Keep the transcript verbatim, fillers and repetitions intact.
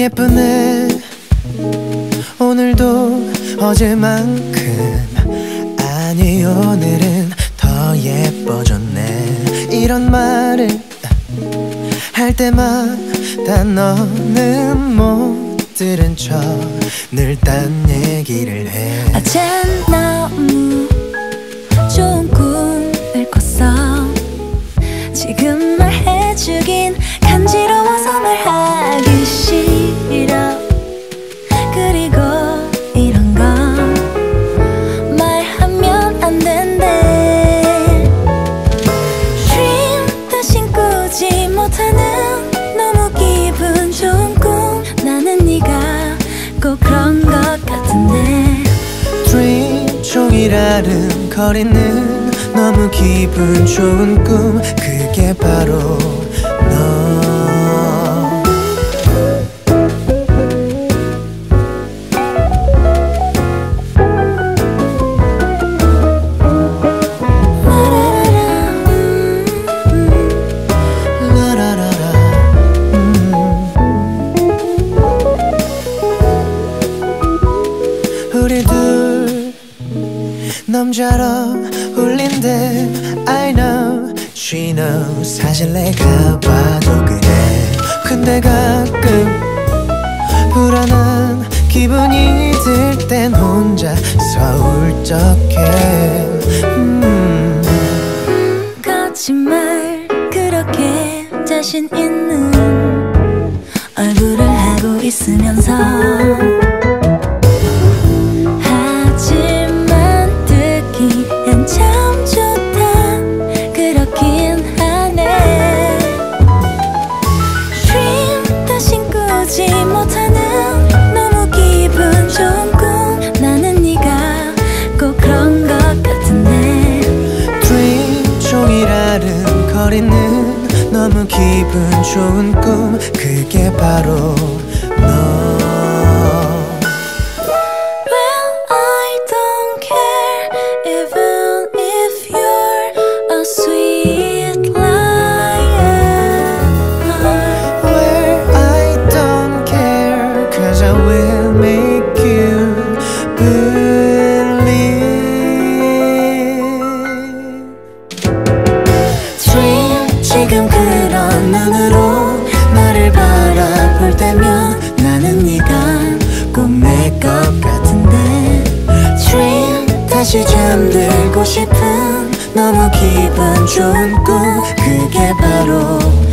예쁜 애 오늘도 어제만큼 아니 오늘은 더 예뻐졌네. 이런 말을 할 때마다 너는 못 들은 척 늘 딴 얘기를 해. 어젠 너무 좋은 꿈을 꿨어. 지금 말해주긴 간지러워서 말하기 싫어. 그리고 이런 거 말하면 안 된대. 쉼 대신 꾸지 못하는 너무 기분 좋은 꿈. 나는 네가 꼭 그런 것 같은데. Dream 종일 아른거리는 너무 기분 좋은 꿈. 그게 바로 우리 둘 남자로 울린대. I know, she knows. 사실 내가 봐도 그래. 근데 가끔 불안한 기분이 들 땐 혼자서 울적해. 음. 음, 거짓말 그렇게 자신 있는 얼굴을 하고 있으면서 너무 기분 좋은 꿈. 그게 바로 너. Well, I don't care even if you're a sweet liar. Well, I don't care 'cause I will make you believe. Dream 지금 그 눈으로 너를 바라볼 때면 나는 네가 꼭 내 것 같은데. Dream 다시 잠들고 싶은 너무 기분 좋은 꿈. 그게 바로